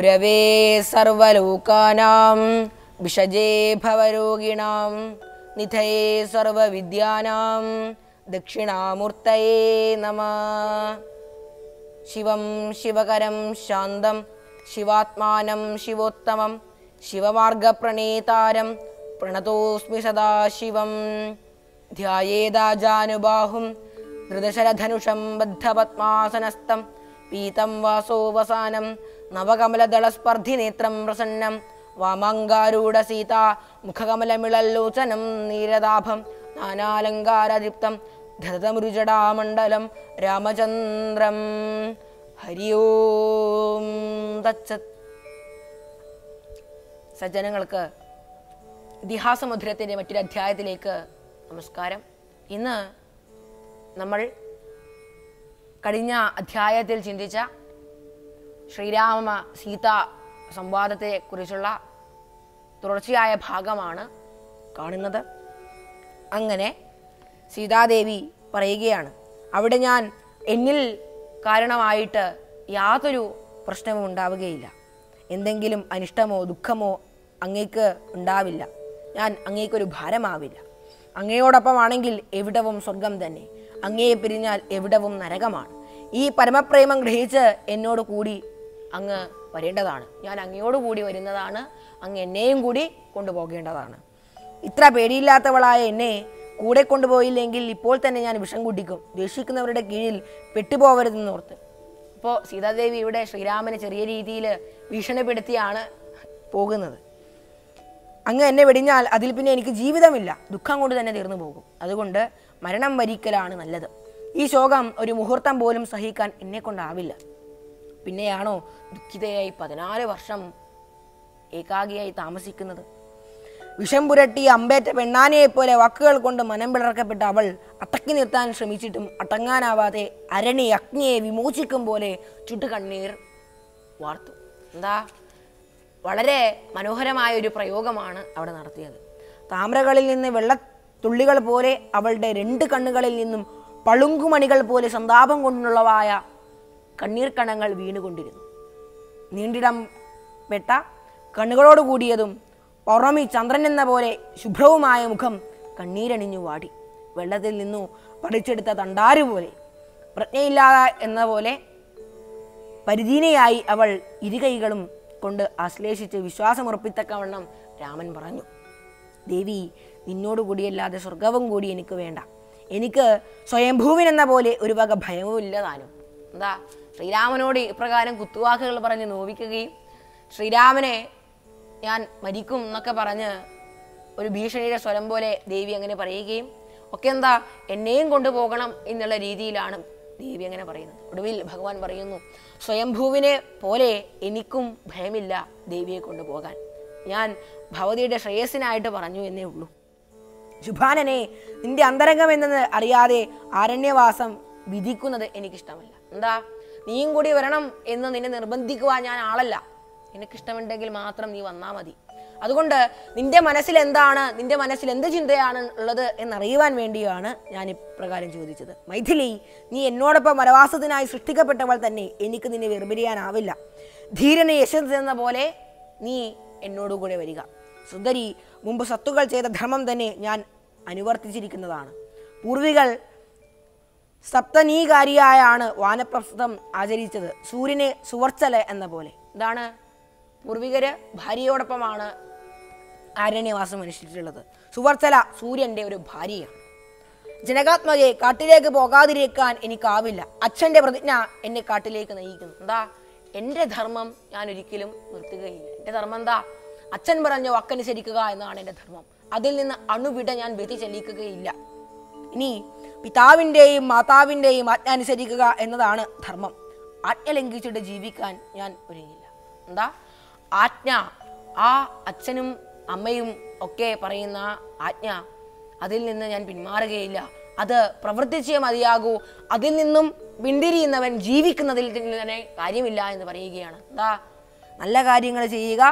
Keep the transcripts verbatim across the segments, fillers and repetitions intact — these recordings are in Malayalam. Gurave sarvalokanam vishaje bhavaroginam nithaye sarvavidyanam dakshinamurtaye namah Shivam shivakaram shandam shivatmanam shivottamam shivamarga pranetaram pranatosmi sada shivam dhyayeda janubahum dhridashadhanusham baddhapatmasanastam Pitam vaso vasanam Navakamala dalasparthi netram prasannam Vamangaruda sita Mukhakamala milalochanam Niradabham Nanalangara diptam Dharatam rujada mandalam Ramachandram Hari Om Tatsat Sajjanangalkku Idihasamudhirathinte mattoru adhyayathilekku Namaskaram Innu nammal Kadinya Adhyayathil Chinticha Sri Rama Sita Samvadate Kurichulla Turarchayaya Bhagamana Kanunathu Angane Sita Devi Parayukayanu Avide Njan Ennil Karanamaayitte Yathoru Prashnavum Undavukayilla Enthenkilum Anishtamo Dukkhamo Angekku Undavilla Njan Angekku Oru Bharamavilla Angeyodoppamanenkil Evidavum Swargam Thanne Ange Pirinjal Evidavum Narakaman. E Paramapremam Grahichu Ennodu Koodi Anga Varendathanu. Njan Angeyodu Koodi Varunnathaanu. Ange Enneyum Koodi Kondupokendathanu. Itra Pediyillathavalaya Enne Koode Kondupoyilenkil Ippol Thanne Njan Visham Kudikkum. Deshikkunavarude Keezhil Pettupovaruthennu orthu. Appo Sita Devi Ivide Shriramane Cheriya Reethiyil Veeshanappeduthiyanu Pokunnu. Ange Enne Vetinjal Athil Pinne Enikku Jeevithamilla. Dukkham Kondu Thanne Theernu Pokum. Athukondu Maranam Varikalanu Nallathu. Ee Shokam Oru Muhurtham Polum Sahikkan Enne Kondavilla. Pinneyano Dukhithayayi പതിനാല് Varsham Ekakiyayi Thaamasikkunnathu. Visham Puratti Ambetha Pennaniye Pole Vakkukal Kondu Manam Pilarkappetta Aval Atakki Nirthan Shramicchittum Atanganavaathe Arani Agniye Vimocikkum Pole Chuttukanneer Vaarthu. Entha Valare Manoharamaya Oru Prayogamanu Avade Nadathiyathu. Thamrakalil Ninnu Vella തുള്ളികൾ പോലെ അവളുടെ രണ്ട് കണ്ണുകളിൽ നിന്നും പളുങ്കുമണികൾ പോലെ സന്താപം കൊണ്ടുള്ളവായ കണ്ണീർ കണങ്ങൾ വീണുകൊണ്ടിരുന്നു. നീണ്ടിടം പെട്ട കണ്ണുകളോട് കൂടിയതും പൗർണമി ചന്ദ്രൻ എന്ന പോലെ ശുഭ്രവുമായ മുഖം കണ്ണീരണിഞ്ഞു വാടി. വെള്ളത്തിൽ നിന്നു പറിച്ചെടുത്ത തണ്ടാര് പോലെ പ്രജ്ഞയില്ലാതെ എന്ന പോലെ പരിധീനയായി അവൾ ഇരുകൈകളും കൊണ്ട് ആശ്ലേഷിച്ച് വിശ്വാസമുറപ്പിത്തക്കവണ്ണം രാമൻ പറഞ്ഞു. ദേവി നിന്നോട് കൂടിയല്ലാതെ സ്വർഗവും കൂടി എനിക്ക് വേണ്ട. എനിക്ക് സ്വയംഭൂവിനെന്ന പോലെ ഒരു വക ഭയവും ഇല്ല താനും. എന്താ ശ്രീരാമനോട് ഇപ്രകാരം കുത്തുവാക്കുകൾ പറഞ്ഞ് നോവിക്കുകയും ശ്രീരാമനെ ഞാൻ മരിക്കും എന്നൊക്കെ പറഞ്ഞ് ഒരു ഭീഷണിയുടെ സ്വരം പോലെ ദേവി അങ്ങനെ പറയുകയും ഒക്കെ എന്താ എന്നെയും കൊണ്ടുപോകണം എന്നുള്ള രീതിയിലാണ് ദേവി അങ്ങനെ പറയുന്നത്. ഒടുവിൽ ഭഗവാൻ പറയുന്നു സ്വയംഭൂവിനെ പോലെ എനിക്കും ഭയമില്ല ദേവിയെ കൊണ്ടുപോകാൻ. ഞാൻ ഭവതിയുടെ ശ്രേയസിനായിട്ട് പറഞ്ഞു എന്നേ ഉള്ളൂ. ശുഭാനനെ നിന്റെ അന്തരംഗം എന്നത് അറിയാതെ ആരണ്യവാസം വിധിക്കുന്നത് എനിക്കിഷ്ടമല്ല. എന്താ നീയും കൂടി വരണം എന്ന് നിന്നെ നിർബന്ധിക്കുവാൻ ഞാൻ ആളല്ല. എനിക്കിഷ്ടമുണ്ടെങ്കിൽ മാത്രം നീ വന്നാൽ മതി. അതുകൊണ്ട് നിന്റെ മനസ്സിൽ എന്താണ് നിന്റെ മനസ്സിൽ എന്ത് ചിന്തയാണ് ഉള്ളത് എന്നറിയുവാൻ വേണ്ടിയാണ് ഞാൻ ഇപ്രകാരം ചോദിച്ചത്. മൈഥിലി നീ എന്നോടൊപ്പം വനവാസത്തിനായി സൃഷ്ടിക്കപ്പെട്ടവൾ തന്നെ. എനിക്ക് നിന്നെ വെറുപിരിയാനാവില്ല. ധീരനെ യശസ് എന്ന പോലെ നീ എന്നോട് കൂടെ വരിക. സുന്ദരി മുമ്പ് സത്തുക്കൾ ചെയ്ത ധർമ്മം തന്നെ ഞാൻ അനുവർത്തിച്ചിരിക്കുന്നതാണ്. പൂർവികൾ സപ്തനീകാരിയായാണ് വാനപ്രസ്ഥം ആചരിച്ചത്. സൂര്യനെ സുവർച്ചല എന്ന പോലെ ഇതാണ് പൂർവികർ ഭാര്യയോടൊപ്പമാണ് ആരണ്യവാസം അനുഷ്ഠിച്ചിട്ടുള്ളത്. സുവർച്ചല സൂര്യൻ്റെ ഒരു ഭാര്യയാണ്. Janagatmaye, Katilek Bogadirekan, any Kavila, Achende Pradina, any Katilek and Egan, da, Ende Thermum, Yanuricilum, Nurtigahi, Thermanda, Achenbaranja Wakani Sedika and the Thermum, Adilin Anubitan and Betish and Likaila. Ni Pitavinde, Matavinde, Matan Sedika, another Thermum, Atlangi to the Jivikan, Yan Urilla. Da Atna, Ah, Achenum, Amayum, okay, Parina, Atna. അതിൽ നിന്ന് ഞാൻ പിന്മാറുകയില്ല അത് പ്രവർത്തിച്ചേ മതിയാകൂ അതിൽ നിന്നും പിന്തിരിയുന്നവൻ ജീവിക്കുന്നതിൽ തന്നെ കാര്യമില്ല എന്ന് പറയുകയാണ് ദാ നല്ല കാര്യങ്ങൾ ചെയ്യുക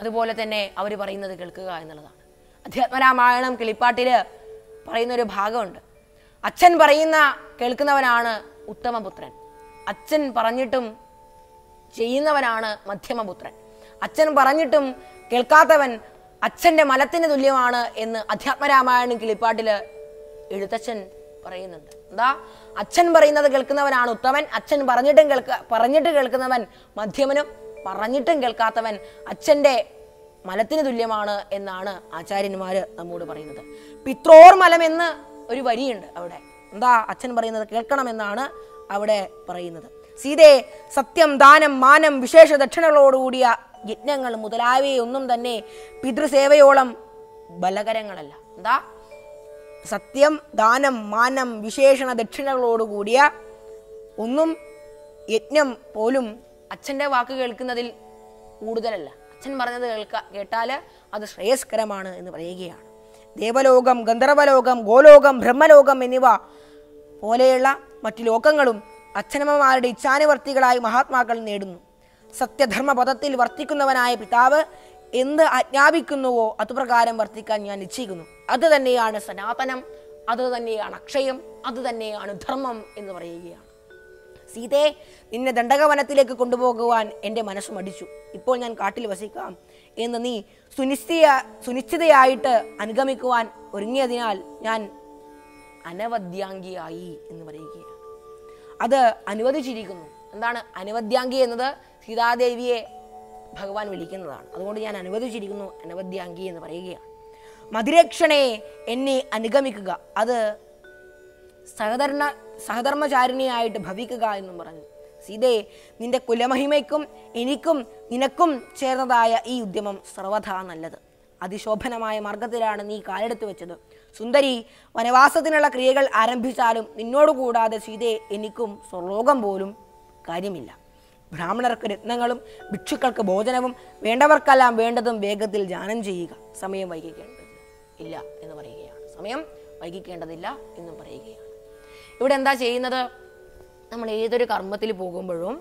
അതുപോലെ തന്നെ അവർ പറയുന്നത് കേൾക്കുക എന്നുള്ളതാണ് അധ്യാത്മരാമായണം കിളിപ്പാട്ടിൽ പറയുന്ന ഒരു ഭാഗമുണ്ട് അച്ഛൻ പറയുന്ന കേൾക്കുന്നവനാണ് ഉത്തമപുത്രൻ അച്ഛൻ പറഞ്ഞിട്ടും ചെയ്യുന്നവനാണ് മധ്യമപുത്രൻ അച്ഛൻ പറഞ്ഞിട്ടും കേൾക്കാത്തവൻ അച്ഛന്റെ മലത്തിന് തുല്യമാണ് എന്ന് അധ്യാത്മരാമായണം കിളിപ്പാട്ടിൽ എഴുത്തച്ഛൻ പറയുന്നുണ്ട്. എന്താ അച്ഛൻ പറയുന്നത് കേൾക്കുന്നവനാണ് ഉത്തമൻ അച്ഛൻ പറഞ്ഞിട്ടും കേൾക്ക പറഞ്ഞിട്ട് കേൾക്കുന്നവൻ മധ്യമനും പറഞ്ഞിട്ടും കേൾക്കാത്തവൻ അച്ഛന്റെ മലത്തിന് തുല്യമാണ് എന്നാണ് ആചാര്യന്മാർ നമ്മോട് പറയുന്നത്. പിത്രോർ മലം എന്ന് ഒരു വരിയുണ്ട് അവിടെ. എന്താ അച്ഛൻ പറയുന്നത് കേൾക്കണമെന്നാണ് അവിടെ പറയുന്നത്. സീതേ സത്യം ദാനം മാനം വിശേഷ ദക്ഷിണകളോടുകൂടിയ യജ്ഞങ്ങൾ മുതലായവയൊന്നും തന്നെ പിതൃസേവയോളം ബലകരങ്ങളല്ല. എന്താ സത്യം ദാനം മാനം വിശേഷണ ദക്ഷിണകളോടുകൂടിയ ഒന്നും യജ്ഞം പോലും അച്ഛൻ്റെ വാക്ക് കേൾക്കുന്നതിൽ കൂടുതലല്ല. അച്ഛൻ പറഞ്ഞത് കേൾക്ക കേട്ടാൽ അത് ശ്രേയസ്കരമാണ് എന്ന് പറയുകയാണ്. ദേവലോകം ഗന്ധർവലോകം ഗോലോകം ബ്രഹ്മലോകം എന്നിവ പോലെയുള്ള മറ്റു ലോകങ്ങളും അച്ഛനമ്മമാരുടെ ഇച്ഛാനുവർത്തികളായി മഹാത്മാക്കൾ നേടുന്നു. സത്യധർമ്മ പദത്തിൽ വർത്തിക്കുന്നവനായ പിതാവ് എന്ത് ആജ്ഞാപിക്കുന്നുവോ അതുപ്രകാരം വർത്തിക്കാൻ ഞാൻ നിശ്ചയിക്കുന്നു. അത് തന്നെയാണ് സനാതനം, അത് തന്നെയാണ് അക്ഷയം, അത് തന്നെയാണ് ധർമ്മം എന്ന് പറയുകയാണ്. സീതേ, നിന്നെ ദണ്ഡകവനത്തിലേക്ക് കൊണ്ടുപോകുവാൻ എൻ്റെ മനസ്സ് മടിച്ചു. ഇപ്പോൾ ഞാൻ കാട്ടിൽ വസിക്കാം എന്ന് നീ സുനിശ്ചയ സുനിശ്ചിതയായിട്ട് അനുഗമിക്കുവാൻ ഒരുങ്ങിയതിനാൽ ഞാൻ അനവദ്യാംഗിയായി എന്ന് പറയുകയാണ്. അത് അനുവദിച്ചിരിക്കുന്നു. എന്താണ് അനുവദ്യാംഗി എന്നത്? സീതാദേവിയെ ഭഗവാൻ വിളിക്കുന്നതാണ്. അതുകൊണ്ട് ഞാൻ അനുവദിച്ചിരിക്കുന്നു, അനവദ്യാംഗി എന്ന് പറയുകയാണ്. മതിരക്ഷണേ, എന്നെ അനുഗമിക്കുക, അത് സഹധർണ സഹധർമ്മചാരിണിയായിട്ട് ഭവിക്കുക എന്നും പറഞ്ഞു. സീതേ, നിന്റെ കുലമഹിമയ്ക്കും എനിക്കും നിനക്കും ചേർന്നതായ ഈ ഉദ്യമം സർവഥാ നല്ലത്. അതിശോഭനമായ മാർഗത്തിലാണ് നീ കാലെടുത്തു വെച്ചത്. സുന്ദരി, വനവാസത്തിനുള്ള ക്രിയകൾ ആരംഭിച്ചാലും നിന്നോടു കൂടാതെ സീതേ എനിക്കും സ്വർലോകം പോലും കാര്യമില്ല. ബ്രാഹ്മണർക്ക് രത്നങ്ങളും ഭിക്ഷുക്കൾക്ക് ഭോജനവും വേണ്ടവർക്കെല്ലാം വേണ്ടതും വേഗത്തിൽ ജാനം ചെയ്യുക. സമയം വൈകിക്കേണ്ടത് ഇല്ല എന്ന് പറയുകയാണ്. സമയം വൈകിക്കേണ്ടതില്ല എന്നും പറയുകയാണ്. ഇവിടെ എന്താ ചെയ്യുന്നത്? നമ്മൾ ഏതൊരു കർമ്മത്തിൽ പോകുമ്പോഴും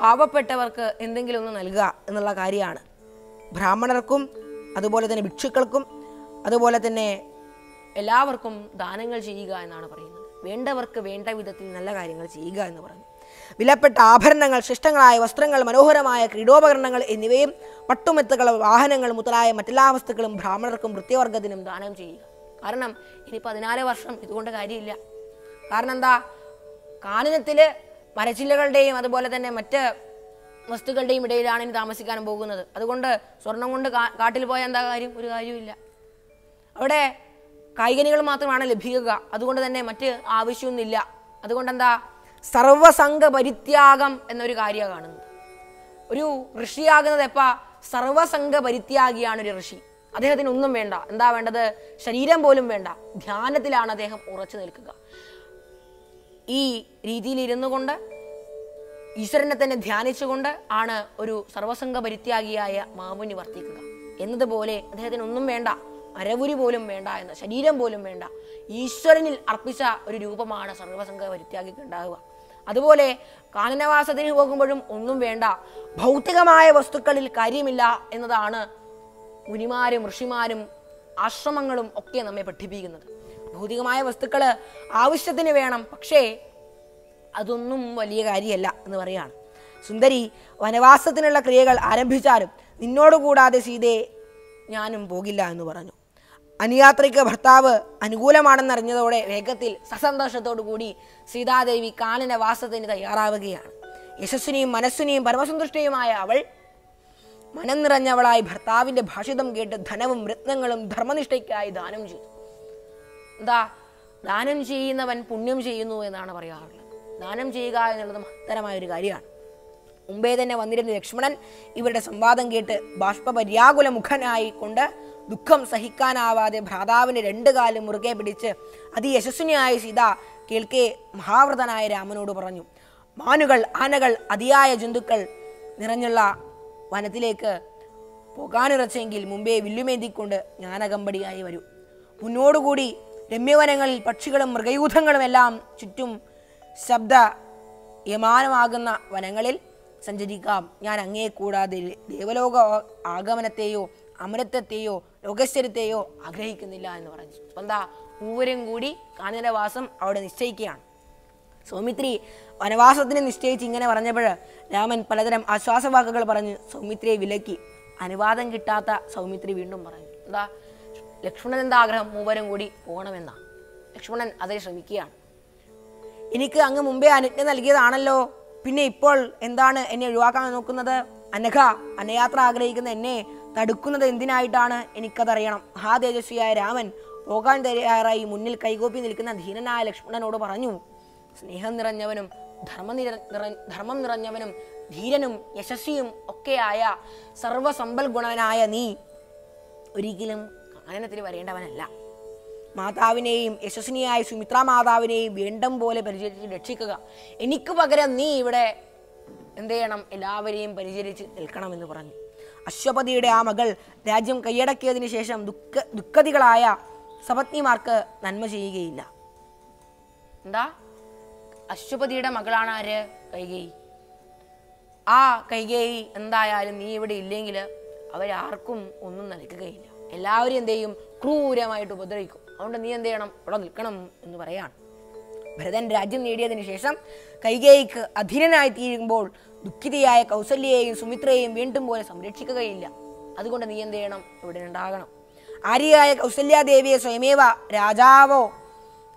പാവപ്പെട്ടവർക്ക് എന്തെങ്കിലും ഒന്ന് നൽകുക എന്നുള്ള കാര്യമാണ്. ബ്രാഹ്മണർക്കും അതുപോലെ തന്നെ ഭിക്ഷുക്കൾക്കും അതുപോലെ തന്നെ എല്ലാവർക്കും ദാനങ്ങൾ ചെയ്യുക എന്നാണ് പറയുന്നത്. വേണ്ടവർക്ക് വേണ്ട വിധത്തിൽ നല്ല കാര്യങ്ങൾ ചെയ്യുക എന്ന് പറഞ്ഞു. വിലപ്പെട്ട ആഭരണങ്ങൾ, ശിഷ്ടങ്ങളായ വസ്ത്രങ്ങൾ, മനോഹരമായ ക്രീഡോപകരണങ്ങൾ എന്നിവയും പട്ടുമെത്തുകൾ, വാഹനങ്ങൾ മുതലായ മറ്റെല്ലാ വസ്തുക്കളും ബ്രാഹ്മണർക്കും വൃത്യവർഗത്തിനും ദാനം ചെയ്യുക. കാരണം ഇനി പതിനാല് വർഷം ഇതുകൊണ്ട് കാര്യമില്ല. കാരണം എന്താ? കാനനത്തിൽ മരച്ചില്ലകളുടെയും അതുപോലെ തന്നെ മറ്റ് വസ്തുക്കളുടെയും ഇടയിലാണ് ഇനി താമസിക്കാൻ പോകുന്നത്. അതുകൊണ്ട് സ്വർണം കൊണ്ട് കാട്ടിൽ പോയാൽ എന്താ കാര്യം? ഒരു കാര്യമില്ല. അവിടെ കായികനികൾ മാത്രമാണ് ലഭിക്കുക. അതുകൊണ്ട് തന്നെ മറ്റ് ആവശ്യമൊന്നുമില്ല. അതുകൊണ്ടെന്താ? സർവസംഘ പരിത്യാഗം എന്നൊരു കാര്യമാണ് കാണുന്നത്. ഒരു ഋഷിയാകുന്നത് എപ്പ? സർവസംഘ പരിത്യാഗിയാണ് ഒരു ഋഷി. അദ്ദേഹത്തിന് ഒന്നും വേണ്ട. എന്താ വേണ്ടത്? ശരീരം പോലും വേണ്ട. ധ്യാനത്തിലാണ് അദ്ദേഹം ഉറച്ചു നിൽക്കുക. ഈ രീതിയിൽ ഇരുന്നു കൊണ്ട് ഈശ്വരനെ തന്നെ ധ്യാനിച്ചുകൊണ്ട് ആണ് ഒരു സർവസംഘ പരിത്യാഗിയായ മാമുനി വർത്തിക്കുക എന്നതുപോലെ അദ്ദേഹത്തിന് ഒന്നും വേണ്ട. അരവുരി പോലും വേണ്ട, എന്ന ശരീരം പോലും വേണ്ട. ഈശ്വരനിൽ അർപ്പിച്ച ഒരു രൂപമാണ് സർവസംഘ പരിത്യാഗിക്കുണ്ടാവുക. അതുപോലെ കാനനവാസത്തിന് പോകുമ്പോഴും ഒന്നും വേണ്ട. ഭൗതികമായ വസ്തുക്കളിൽ കാര്യമില്ല എന്നതാണ് മുനിമാരും ഋഷിമാരും ആശ്രമങ്ങളും ഒക്കെ നമ്മെ പഠിപ്പിക്കുന്നത്. ഭൗതികമായ വസ്തുക്കൾ ആവശ്യത്തിന് വേണം, പക്ഷേ അതൊന്നും വലിയ കാര്യമല്ല എന്ന് പറയുകയാണ്. സുന്ദരി, വനവാസത്തിനുള്ള ക്രിയകൾ ആരംഭിച്ചാലും നിന്നോടുകൂടാതെ സീതേ ഞാനും പോകില്ല എന്ന് പറഞ്ഞു. അനുയാത്രിക്ക് ഭർത്താവ് അനുകൂലമാണെന്നറിഞ്ഞതോടെ വേഗത്തിൽ സസന്തോഷത്തോടു കൂടി സീതാദേവി കാനനവാസത്തിന് തയ്യാറാവുകയാണ്. യശസ്സിനെയും മനസ്സിനെയും പരമസന്തുഷ്ടയുമായ അവൾ മനം നിറഞ്ഞവളായി ഭർത്താവിൻ്റെ ഭാഷിതം കേട്ട് ധനവും രത്നങ്ങളും ധർമ്മനിഷ്ഠയ്ക്കായി ദാനം ചെയ്തു. Da, Danam Ji in the Van Pundim Ji in the Nanavari. Danam Ji guy in the Taramayagaria. Umbe then one did the Lakshman, even a Sambadan gate, Bashpa, but Yagula Mukana Kunda, Dukam Sahikana, the Bradavan, Endagal, Murke, Pedice, Adi Essunia Sida, Kilke, Mahavardana, Amanodo Paranu, Manugal, Anagal, Adia Jundukal, Niranula, Vanatileka, Pogana Singil, Mumbai, Vilumedi Kunda, Yanagambadi Ivaru, Punodu Gudi, Remivanangal, particular Murgayutangalam, Chitum, Sabda, Yamanamagana, Vanangalil. Sanjadika, Yanange Kuda, the Evaloga, Agamanateo, Amretateo, Locasteriteo, Agricanilla and Orange. Panda, Uvering Goody, Kanada Vasam, out in the Stakian. Somitri, on a Vasathan in the staging and a Varanabra, Raman Paladam, Asasavaka Paran, Somitri Vileki, and Vadan Gitata, Somitri Window Maran. The Lexman and Dagram, Uvering Goody, Ponamenda. Lexman and others from Ikia. Inika Anga Mumbai and Nalgir Analo. Pinne Paul and Dana and Yuaka Nokuna, Anaka, Anayatra Agregan and Ne, Tadukuna the Indina Dana, and Ikadarian, Hade Sia Raman, Ogan the Rai, Munil Kaigopin, Likan and Hirana, Lakshmana Nodoparanu, Snehan Ranyavanum, Dharman Ranyavanum, Hiranum, Yashasim, Okaya, Sarva Sambal Gunanaya Ni, Rigilum, Anatri Varendavanella, Matavine, Esosinia, Sumitra Matavine, Vendam Bole, Perjit, Chicago, Enikubagra Ni, and they am elaborate in Perjit, Elkanam in the Koran. Ashopadi Amagal, Rajam Kayada Kedinisham, Dukadikalaya, Sabati Marker, Nanmaji Gila. Da Ashopadi Magalana Re, Kaigi. Ah, Kaigi, and I am evadi Lingila, our Arkum, Ununa Likaila. Elarian deum, crew remai to Bodrico. Under the end, they are Roganum in the Varayan. But then Rajin Nadia the Nisham, Kaigake, Adhiranite eating bowl, Dukidia, Kausali, Sumitre, Vintum, or some rich Chicago India. Adagunda the end, they are Rodan Daganum. Aria, Kausalia, Devi, Soemeva, Rajavo,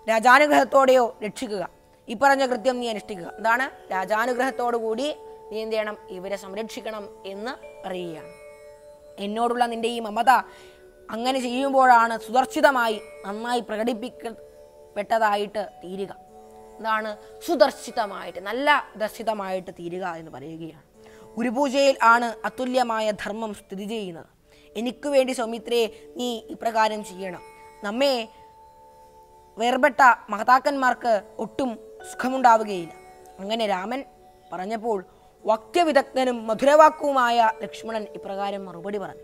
Rajanagra Todio, Red Chicago, Iparanagratim near Stigga, Dana, Rajanagra Todo Woody, the Indianum, even some red chickenum in the Varayan. In Nodulan in the Mamata. അങ്ങനെ ചെയ്യുമ്പോഴാണ് സുദർശിതമായി നന്നായി പ്രകടിപ്പിക്കപ്പെട്ടതായിട്ട് തീരുക. എന്താണ് സുദർശിതമായിട്ട് നല്ല ദർശിതമായിട്ട് തീരുക എന്ന് പറയുകയാണ്. ഗുരുപൂജയിൽ ആണ് അതുല്യമായ ധർമ്മം സ്ഥിതി ചെയ്യുന്നത്. എനിക്ക് വേണ്ടി സൗമിത്രയെ നീ ഇപ്രകാരം ചെയ്യണം. നമ്മെ വേർപെട്ട മഹതാക്കന്മാർക്ക് ഒട്ടും സുഖമുണ്ടാവുകയില്ല. അങ്ങനെ രാമൻ പറഞ്ഞപ്പോൾ വക്ത്യവിദഗ്ധനും മധുരവാക്കുമായ ലക്ഷ്മണൻ ഇപ്രകാരം മറുപടി പറഞ്ഞു.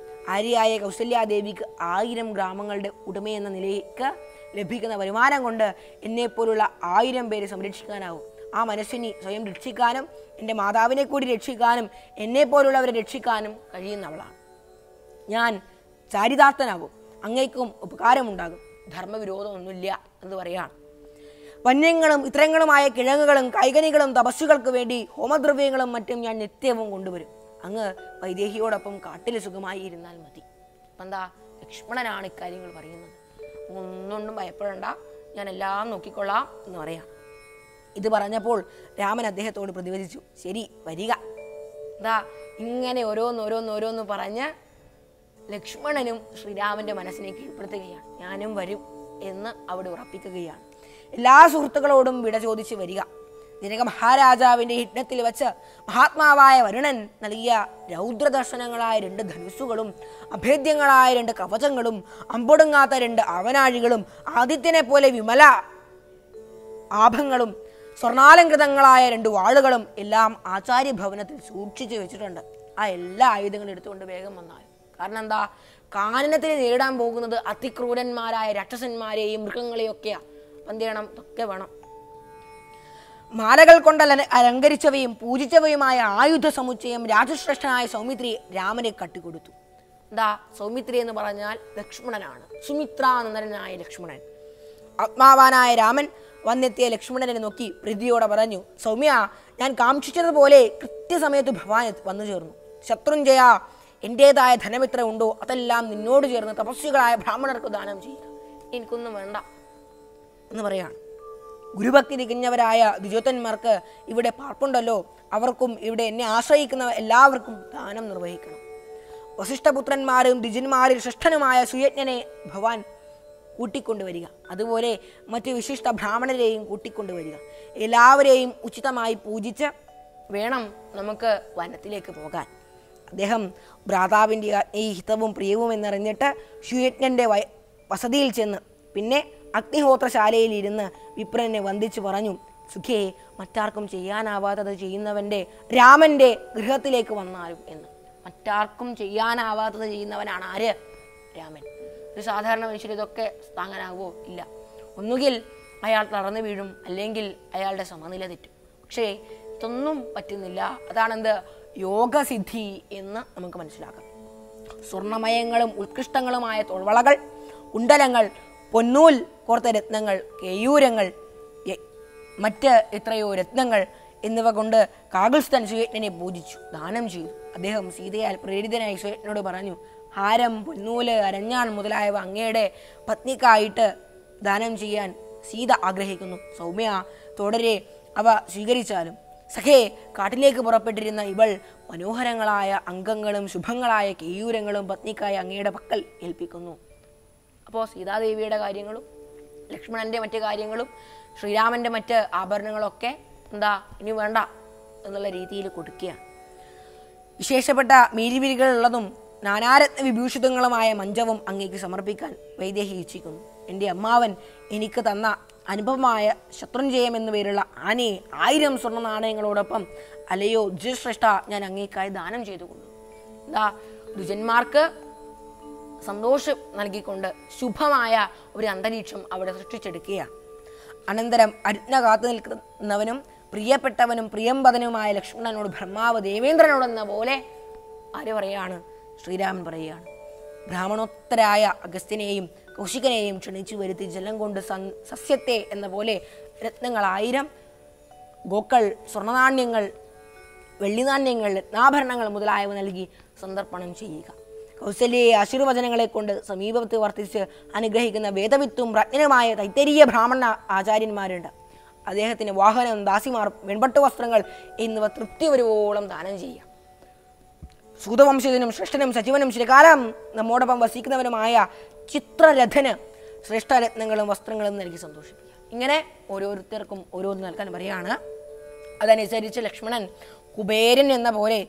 Ariaya Kausilia Devik, Airam Gramangal, Udame and the Leka. Lepic and the Varimanagunda in Nepurula, Iron Berry, some rich canao. Amanasini, so I am rich chicanum, in the Madavine could rich chicanum, in Nepurula rich chicanum, Kajinavala Yan Sadidatanago, Angacum, Upakaramundagum, Dharma Virodo, Nulia, and the Varian. Panangalam, Itrangalam, I, Kilangalam, Kaikanigalam, the Basuka Kavedi, Homadravangalam, Matim, and Netemundu. Anger by the Hiodapum Cartelisugamai in Almati. Panda, Exponanic carrying the Varian. No, by Peranda, Yanella, Nokicola, Norea. It the Baranapol, Ramana de Heto Prodivisu, Seri, Variga. The Ingane Oro, Noro, Noro, no Parana, Lakshmananum, Sri Raman de Manasinic, Protegia, Yanum Varu in the Avadora Picagia. Las Urtakalodum Vidasodici Variga. They come Haraja when they hit Natilivacha, Mahatma Vai, Varunan, Nalia, Raudra Sangalai, and the Danusugalum, a Pedingalai, and the Kapatangalum, Ambodangata, and the Avanajigalum, Aditinapole Vimala Abangalum, Sornal and Katangalai, and the Wadagalum, Ilam, Achari Bhavanatil, Suchi, which is under. I lie the Litton to Vegamana. Karnanda, Kanathan, Edam Bogan, the Atik Roden Mara, Ratas and Mari, Murkangaliokia, Pandianam, Kevana. Maragal Kondal and Arangarichavi, Pujichavimaya, Ayuta Samuchim, Rajashrashana, Somitri, Ramane Katikudu. The Somitri and the Baranal, Lakshmanana, Sumitra and the Lakshmanan. ആത്മാവാനായ Raman വന്നെത്തിയ ലക്ഷ്മണനെ നോക്കി പ്രീതിയോടെ പറഞ്ഞു, സൗമ്യ, ഞാൻ കാംക്ഷിച്ചതുപോലെ കൃത്യസമയത്ത് ഭവാൻ വന്നു ചേർന്നു. ശത്രുഞ്ജയ, എൻ്റേതായ ധനമിത്ര ഉണ്ടോ അതെല്ലാം നിന്നോട് ചേർന്ന് തപസ്വികളായ ബ്രാഹ്മണർക്ക് ദാനം ചെയ്യുക. എനിക്കൊന്നും വേണ്ട എന്ന് പറയാണ്. ഗുരുഭക്തി തികഞ്ഞവരായ ദ്വിജോത്തന്മാർക്ക് ഇവിടെ പാർപ്പുണ്ടല്ലോ, അവർക്കും ഇവിടെ എന്നെ ആശ്രയിക്കുന്ന എല്ലാവർക്കും ദാനം നിർവഹിക്കണം. വസിഷ്ഠപുത്രന്മാരും ദ്വിജന്മാരിൽ ശ്രേഷ്ഠനുമായ സുയജ്ഞനെ ഭവാൻ കൂട്ടിക്കൊണ്ടുവരിക. അതുപോലെ മറ്റ് വിശിഷ്ട ബ്രാഹ്മണരെയും കൂട്ടിക്കൊണ്ടുവരിക. എല്ലാവരെയും ഉചിതമായി പൂജിച്ച് വേണം നമുക്ക് വനത്തിലേക്ക് പോകാൻ. അദ്ദേഹം ഭ്രാതാവിൻ്റെ ഈ ഹിതവും പ്രിയവും എന്നറിഞ്ഞിട്ട് സുയജ്ഞൻ്റെ വ വസതിയിൽ ചെന്ന് പിന്നെ അഗ്നിഹോത്രശാലയിൽ ഇരുന്ന് വിപ്രനെ വന്ദിച്ച് പറഞ്ഞു, സുഖേ, മറ്റാർക്കും ചെയ്യാനാവാത്തത് ചെയ്യുന്നവൻ്റെ രാമൻ്റെ ഗൃഹത്തിലേക്ക് വന്നാലും എന്ന്. മറ്റാർക്കും ചെയ്യാനാവാത്തത് ചെയ്യുന്നവനാണ് ആര്? രാമൻ. ഒരു സാധാരണ മനുഷ്യർ ഇതൊക്കെ താങ്ങാനാവോ? ഇല്ല. ഒന്നുകിൽ അയാൾ തളർന്നു വീഴും, അല്ലെങ്കിൽ അയാളുടെ സമനില തെറ്റും. പക്ഷേ ഇതൊന്നും പറ്റുന്നില്ല. അതാണെന്ത്? യോഗസിദ്ധി എന്ന് നമുക്ക് മനസ്സിലാക്കാം. സ്വർണമയങ്ങളും ഉത്കൃഷ്ടങ്ങളുമായ തൊൾവളകൾ, കുണ്ടലങ്ങൾ, പൊന്നൂൽ കോർത്ത രത്നങ്ങൾ, കേയൂരങ്ങൾ, മറ്റ് എത്രയോ രത്നങ്ങൾ എന്നിവ കൊണ്ട് കാഗുൽസ്ഥാൻ സുയജ്ഞനെ പൂജിച്ചു, ദാനം ചെയ്തു. അദ്ദേഹം സീതയാൽ പ്രേരിതനായി സുയജ്ഞനോട് പറഞ്ഞു, ഹാരം, പൊന്നൂല്, അരഞ്ഞാൺ മുതലായവ അങ്ങയുടെ പത്നിക്കായിട്ട് ദാനം ചെയ്യാൻ സീത ആഗ്രഹിക്കുന്നു. സൗമ്യ, തുടരെ അവ സ്വീകരിച്ചാലും. സഖേ, കാട്ടിലേക്ക് പുറപ്പെട്ടിരുന്ന ഇവൾ മനോഹരങ്ങളായ അംഗങ്ങളും ശുഭങ്ങളായ കേയൂരങ്ങളും പത്നിക്കായി അങ്ങയുടെ പക്കൽ ഏൽപ്പിക്കുന്നു. അപ്പോൾ സീതാദേവിയുടെ കാര്യങ്ങളും ലക്ഷ്മണൻ്റെ മറ്റ് കാര്യങ്ങളും ശ്രീരാമൻ്റെ മറ്റ് ആഭരണങ്ങളൊക്കെ എന്താ ഇനി വേണ്ട എന്നുള്ള രീതിയിൽ കൊടുക്കുക. വിശേഷപ്പെട്ട മീരിവിരികളുള്ളതും നാനാരത്ന വിഭൂഷിതങ്ങളുമായ മഞ്ചവും അങ്ങേക്ക് സമർപ്പിക്കാൻ വൈദേഹി ഇച്ഛിക്കുന്നു. എൻ്റെ അമ്മാവൻ എനിക്ക് തന്ന അനുഭവമായ ശത്രുഞ്ജയം എന്നു പേരുള്ള ആനയെ ആയിരം സ്വർണ്ണ നാണയങ്ങളോടൊപ്പം അലയോ ദ്വിജശ്രേഷ്ഠ ഞാൻ അങ്ങേക്കായി ദാനം ചെയ്തു കൊണ്ടു. എന്താ, ദ്വിജന്മാർക്ക് സന്തോഷം നൽകിക്കൊണ്ട് ശുഭമായ ഒരു അന്തരീക്ഷം അവിടെ സൃഷ്ടിച്ചെടുക്കുകയാണ്. അനന്തരം അരുജ്ഞ കാത്തു നിൽക്കുന്നവനും പ്രിയപ്പെട്ടവനും പ്രിയംപതനുമായ ലക്ഷ്മണനോട് ബ്രഹ്മാവ് ദേവേന്ദ്രനോടെന്ന പോലെ ആര് പറയുകയാണ്? ശ്രീരാമൻ പറയുകയാണ്. ബ്രാഹ്മണോത്തരായ അഗസ്ത്യനെയും കൗശികനെയും ക്ഷണിച്ചു വരുത്തി ജലം കൊണ്ട് സൻ സസ്യത്തെ എന്ന പോലെ രത്നങ്ങളായിരം, ഗോക്കൾ, സ്വർണ്ണനാണ്യങ്ങൾ, വെള്ളിനാണ്യങ്ങൾ, രത്നാഭരണങ്ങൾ മുതലായവ നൽകി സന്ദർപ്പണം ചെയ്യുക. കൗസല്യയെ ആശീർവചനങ്ങളെ കൊണ്ട് സമീപത്ത് വർത്തിച്ച് അനുഗ്രഹിക്കുന്ന വേദവിത്തും പ്രാജ്ഞനുമായ തൈത്തരീയ ബ്രാഹ്മണ ആചാര്യന്മാരുണ്ട്. അദ്ദേഹത്തിന് വാഹനം, ദാസിമാർ, വെൺപട്ടു വസ്ത്രങ്ങൾ എന്നിവ തൃപ്തി വരുവോളം ദാനം ചെയ്യാം. സൂതവംശജനും ശ്രേഷ്ഠനും സജീവനും ചിരകാലം നമ്മോടൊപ്പം വസിക്കുന്നവനുമായ ചിത്രരഥന് ശ്രേഷ്ഠരത്നങ്ങളും വസ്ത്രങ്ങളും നൽകി സന്തോഷിപ്പിക്കുക. ഇങ്ങനെ ഓരോരുത്തർക്കും ഓരോന്ന് നൽകാൻ പറയാണ്. അതനുസരിച്ച് ലക്ഷ്മണൻ കുബേരൻ എന്ന പോലെ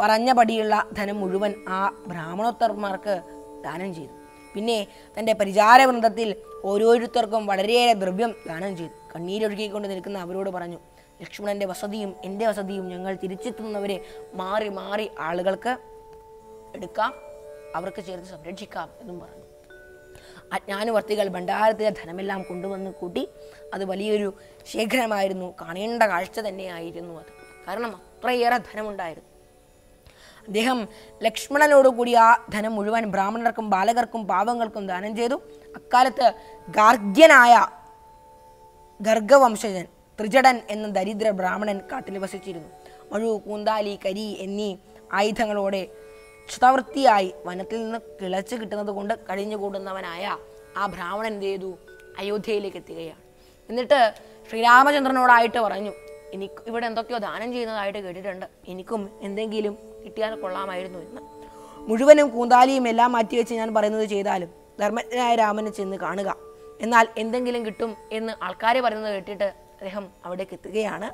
പറഞ്ഞപടിയുള്ള ധനം മുഴുവൻ ആ ബ്രാഹ്മണോത്തർമാർക്ക് ദാനം ചെയ്തു. പിന്നെ തൻ്റെ പരിചാരവൃന്ദത്തിൽ ഓരോരുത്തർക്കും വളരെയേറെ ദ്രവ്യം ദാനം ചെയ്തു. കണ്ണീരൊഴുകിക്കൊണ്ട് നിൽക്കുന്ന അവരോട് പറഞ്ഞു, ലക്ഷ്മണൻ്റെ വസതിയും എൻ്റെ വസതിയും ഞങ്ങൾ തിരിച്ചെത്തുന്നവരെ മാറി മാറി ആളുകൾക്ക് എടുക്കാം, അവർക്ക് ചേർത്ത് സംരക്ഷിക്കാം എന്നും പറഞ്ഞു. അജ്ഞാനുവർത്തികൾ ഭണ്ഡാരത്തിലെ ധനമെല്ലാം കൊണ്ടുവന്ന് കൂട്ടി. അത് വലിയൊരു ശേഖരമായിരുന്നു. കാണേണ്ട കാഴ്ച തന്നെയായിരുന്നു അത്. കാരണം അത്രയേറെ ധനമുണ്ടായിരുന്നു. അദ്ദേഹം ലക്ഷ്മണനോടുകൂടി ആ ധനം മുഴുവൻ ബ്രാഹ്മണർക്കും ബാലകർക്കും പാവങ്ങൾക്കും ദാനം ചെയ്തു. അക്കാലത്ത് ഗാർഗ്യനായ ഗർഗവംശജൻ ത്രിജടൻ എന്ന ദരിദ്ര ബ്രാഹ്മണൻ കാട്ടിൽ വസിച്ചിരുന്നു. മഴു, കൂന്താലി, കരി എന്നീ ആയുധങ്ങളോടെ ക്ഷതവൃത്തിയായി വനത്തിൽ നിന്ന് കിളച്ച് കിട്ടുന്നത് കൊണ്ട് കഴിഞ്ഞുകൂടുന്നവനായ ആ ബ്രാഹ്മണൻ ചെയ്തു അയോധ്യയിലേക്ക് എത്തുകയാണ്. എന്നിട്ട് ശ്രീരാമചന്ദ്രനോടായിട്ട് പറഞ്ഞു, എനിക്ക് ഇവിടെ എന്തൊക്കെയോ ദാനം ചെയ്യുന്നതായിട്ട് കേട്ടിട്ടുണ്ട്, എനിക്കും എന്തെങ്കിലും കിട്ടിയാൽ കൊള്ളാമായിരുന്നു എന്ന്. മുഴുവനും കൂന്താലിയും എല്ലാം മാറ്റിവെച്ച് ഞാൻ പറയുന്നത് ചെയ്താലും ധർമ്മജ്ഞനായ രാമനെ ചെന്ന് കാണുക, എന്നാൽ എന്തെങ്കിലും കിട്ടും എന്ന് ആൾക്കാർ പറയുന്നത് കേട്ടിട്ട് അദ്ദേഹം അവിടേക്ക് എത്തുകയാണ്.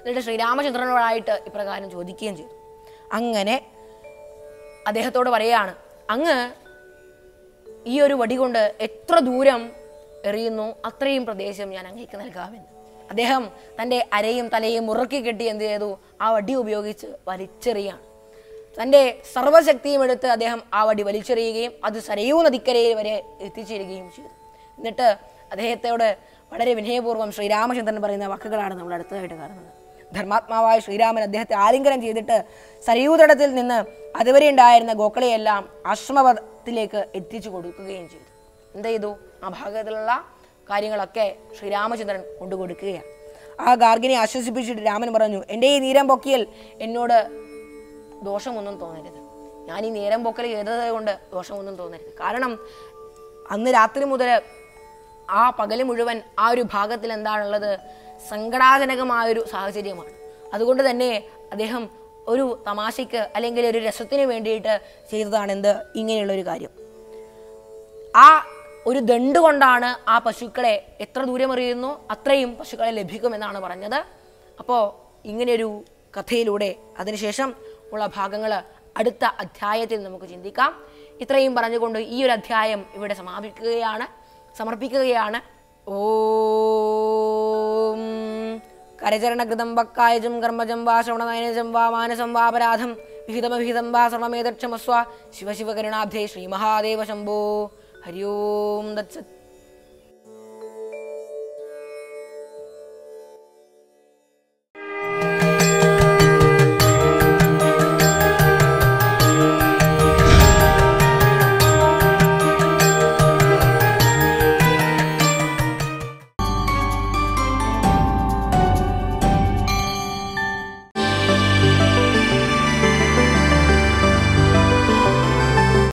എന്നിട്ട് ശ്രീരാമചന്ദ്രനോടായിട്ട് ഇപ്രകാരം ചോദിക്കുകയും ചെയ്തു. അങ്ങനെ അദ്ദേഹത്തോട് പറയുകയാണ്, അങ്ങ് ഈ ഒരു വടി കൊണ്ട് എത്ര ദൂരം എറിയുന്നു അത്രയും പ്രദേശം ഞാൻ അങ്ങേക്ക് നൽകാമെന്ന്. അദ്ദേഹം തൻ്റെ അരയും തലയും മുറുക്കി കെട്ടി എന്ത് ചെയ്തു? ആ വടി ഉപയോഗിച്ച് വലിച്ചെറിയാണ്. തൻ്റെ സർവ്വശക്തിയും എടുത്ത് അദ്ദേഹം ആ വടി വലിച്ചെറിയുകയും അത് സരയൂ നദിക്കരയിൽ വരെ എത്തിച്ചേരുകയും ചെയ്തു. എന്നിട്ട് അദ്ദേഹത്തോട് വളരെ വിനയപൂർവ്വം ശ്രീരാമചന്ദ്രൻ പറയുന്ന വാക്കുകളാണ് നമ്മൾ അടുത്തതായിട്ട് കാണുന്നത്. ധർമാത്മാവായ ശ്രീരാമൻ അദ്ദേഹത്തെ ആലിംഗനം ചെയ്തിട്ട് സരയൂതടത്തിൽ നിന്ന് അതുവരെ ഉണ്ടായിരുന്ന ഗോക്കളെയെല്ലാം ആശ്രമത്തിലേക്ക് എത്തിച്ചു കൊടുക്കുകയും ചെയ്തു. എന്ത് ചെയ്തു? ആ ഭാഗത്തിലുള്ള കാര്യങ്ങളൊക്കെ ശ്രീരാമചന്ദ്രൻ കൊണ്ടുകൊടുക്കുകയാണ്. ആ ഗാർഗിനെ ആശ്വസിപ്പിച്ചിട്ട് രാമൻ പറഞ്ഞു, എൻ്റെ ഈ നേരം പൊക്കിയാൽ എന്നോട് ദോഷമൊന്നും തോന്നരുത്, ഞാൻ ഈ നേരം പൊക്കൽ ചെയ്തത് കൊണ്ട് ദോഷമൊന്നും തോന്നരുത്. കാരണം അന്ന് രാത്രി മുതൽ ആ പകൽ മുഴുവൻ ആ ഒരു ഭാഗത്തിൽ എന്താണുള്ളത്, സങ്കടാജനകമായൊരു സാഹചര്യമാണ്. അതുകൊണ്ട് തന്നെ അദ്ദേഹം ഒരു തമാശയ്ക്ക് അല്ലെങ്കിൽ ഒരു രസത്തിന് വേണ്ടിയിട്ട് ചെയ്തതാണെന്ത്, ഇങ്ങനെയുള്ളൊരു കാര്യം. ആ ഒരു ദണ്ട് കൊണ്ടാണ് ആ പശുക്കളെ എത്ര ദൂരമറിയുന്നു അത്രയും പശുക്കളെ ലഭിക്കുമെന്നാണ് പറഞ്ഞത്. അപ്പോൾ ഇങ്ങനെയൊരു കഥയിലൂടെ അതിനുശേഷം ഉള്ള ഭാഗങ്ങൾ അടുത്ത അധ്യായത്തിൽ നമുക്ക് ചിന്തിക്കാം. ഇത്രയും പറഞ്ഞുകൊണ്ട് ഈ ഒരു അധ്യായം ഇവിടെ സമാപിക്കുകയാണ് സമർപ്പിക്കുകയാണ്. ഓം കരചരണകൃതം വക്കായജം കർമ്മജം വാ ശ്രവണനയനജം വാ മാനസം വാപരാധം വിഹിതമവിഹിതം വാ സർവമേതക്ഷമസ്വ ശിവശിവകരുണാബ്ധേ ശ്രീ മഹാദേവ ശംഭോ ഹരി ഓം ദത്സത്.